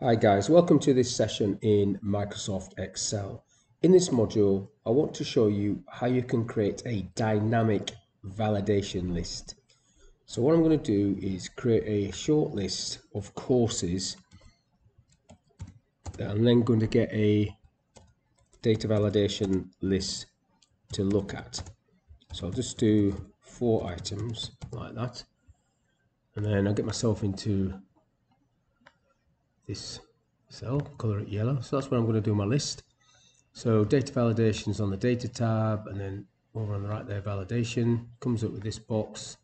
Hi guys, welcome to this session in Microsoft Excel. In this module, I want to show you how you can create a dynamic validation list. So what I'm going to do is create a short list of courses that I'm then going to get a data validation list to look at. So I'll just do 4 items like that, and then I'll get myself into this cell, color it yellow. So that's where I'm going to do my list. So data validations on the data tab, and then over on the right there, validation comes up with this box.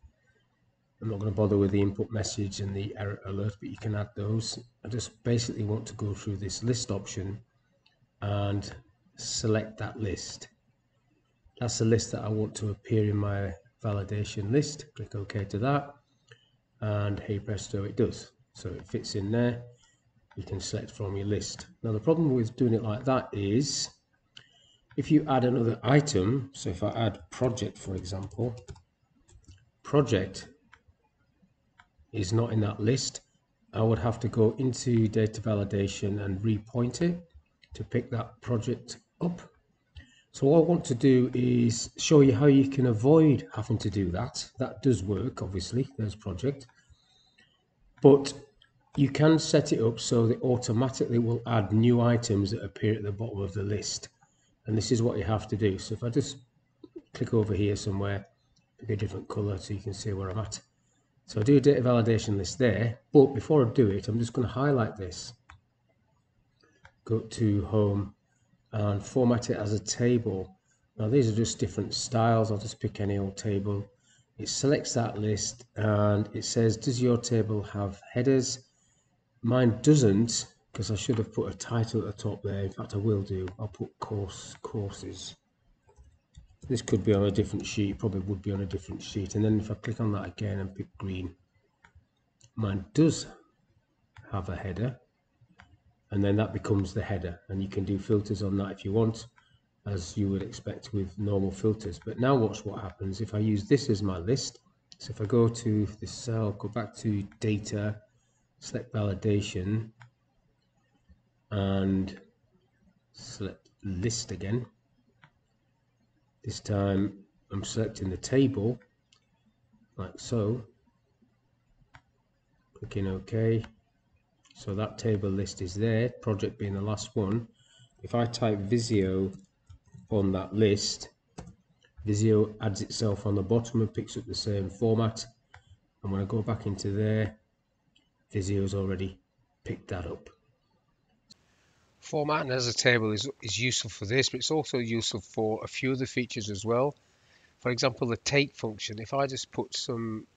I'm not going to bother with the input message and the error alert, but you can add those. I just basically want to go through this list option and select that list. That's the list that I want to appear in my validation list. Click OK to that, and hey presto, it does. So it fits in there. You can select from your list. Now the problem with doing it like that is if you add another item, so if I add project, for example, project is not in that list. I would have to go into data validation and repoint it to pick that project up. So what I want to do is show you how you can avoid having to do that. That does work, obviously, there's project, but you can set it up so that automatically will add new items that appear at the bottom of the list. And this is what you have to do. So if I just click over here somewhere, pick a different color so you can see where I'm at. So I do a data validation list there, but before I do it, I'm just going to highlight this, go to home and format it as a table. Now these are just different styles. I'll just pick any old table. It selects that list and it says, does your table have headers? Mine doesn't, because I should have put a title at the top there. In fact, I will do. I'll put courses. This could be on a different sheet, probably would be on a different sheet. And then if I click on that again and pick green, mine does have a header. And then that becomes the header. And you can do filters on that if you want, as you would expect with normal filters. But now watch what happens if I use this as my list. So if I go to this cell, go back to data, select validation and select list again. This time I'm selecting the table like so, clicking OK. So that table list is there, project being the last one. If I type Visio on that list, Visio adds itself on the bottom and picks up the same format. And when I go back into there, Visio's already picked that up. Formatting as a table is useful for this, but it's also useful for a few of the features as well. For example, the take function. If I just put some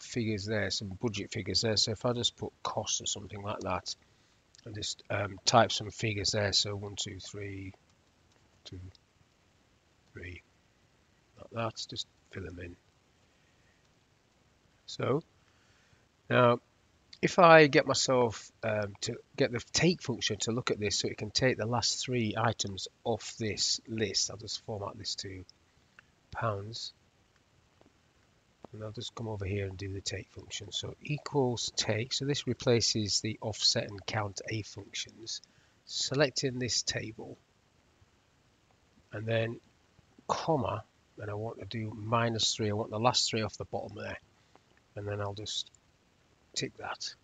figures there, some budget figures there, so if I just put costs or something like that, and just type some figures there, so 1, 2, 3, 2, 3, like that, just fill them in. So now, if I get myself to get the take function to look at this so it can take the last 3 items off this list, I'll just format this to pounds. And I'll just come over here and do the take function. So equals take. So this replaces the offset and count A functions. Selecting this table. And then comma. And I want to do -3. I want the last 3 off the bottom there. And then I'll just tick that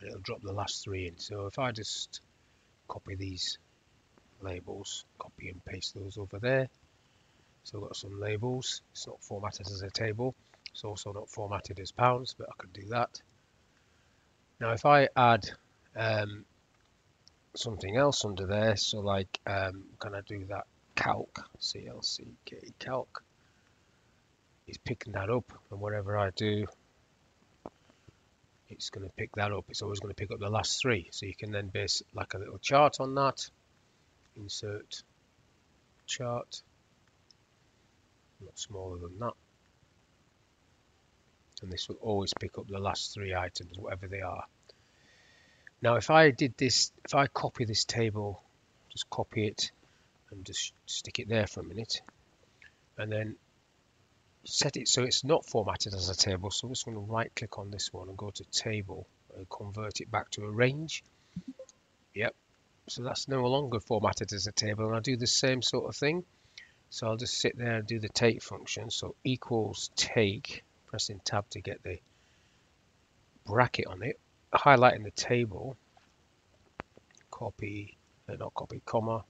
and it'll drop the last 3 in. So if I just copy these labels, copy and paste those over there, so I've got some labels. It's not formatted as a table, it's also not formatted as pounds, but I could do that. Now if I add something else under there, so like can I do that calc, CLCK calc, it's picking that up, and wherever I do, it's going to pick that up. It's always going to pick up the last 3. So you can then base like a little chart on that. Insert chart. Not smaller than that. And this will always pick up the last 3 items, whatever they are. Now, if I did this, if I copy this table, just copy it and just stick it there for a minute. And then set it so it's not formatted as a table, so I'm just going to right click on this one and go to table and convert it back to a range. Yep, so that's no longer formatted as a table, and I'll do the same sort of thing. So I'll just sit there and do the take function. So equals take, pressing tab to get the bracket on it, highlighting the table, copy, not copy, comma,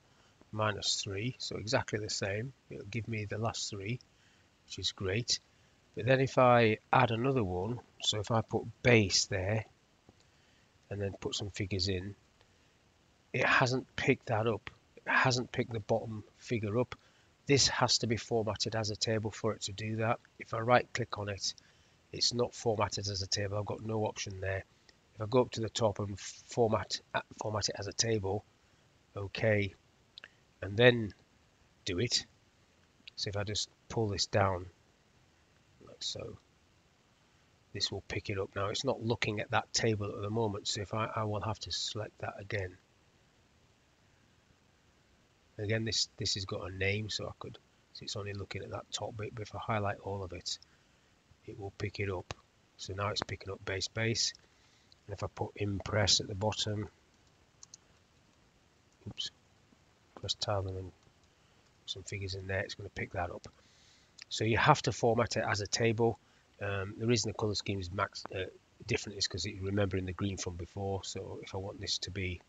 -3, so exactly the same. It'll give me the last three, which is great. But then if I add another one, so if I put base there and then put some figures in, it hasn't picked that up. It hasn't picked the bottom figure up. This has to be formatted as a table for it to do that. If I right click on it, it's not formatted as a table. I've got no option there. If I go up to the top and format it as a table, okay, and then do it. So if I just pull this down, like so, this will pick it up. Now it's not looking at that table at the moment, so if I will have to select that again. Again, this has got a name, so I could, so it's only looking at that top bit, but if I highlight all of it, it will pick it up. So now it's picking up base, and if I put impress at the bottom, oops, press tab and then some figures in there, it's going to pick that up. So you have to format it as a table. The reason the color scheme is different is because it's remembering the green from before. So if I want this to be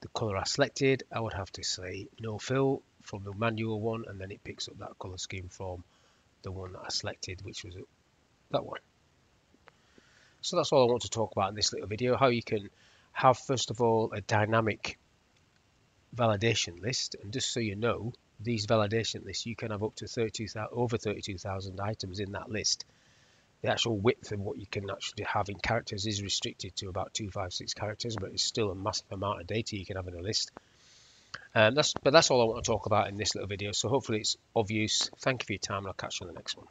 the color I selected, I would have to say no fill from the manual one, and then it picks up that color scheme from the one that I selected, which was that one. So that's all I want to talk about in this little video, how you can have, first of all, a dynamic validation list. And just so you know, these validation lists, you can have up to over 32,000 items in that list. The actual width of what you can actually have in characters is restricted to about 256 characters, but it's still a massive amount of data you can have in a list. But that's all I want to talk about in this little video, so hopefully it's of use. Thank you for your time, and I'll catch you on the next one.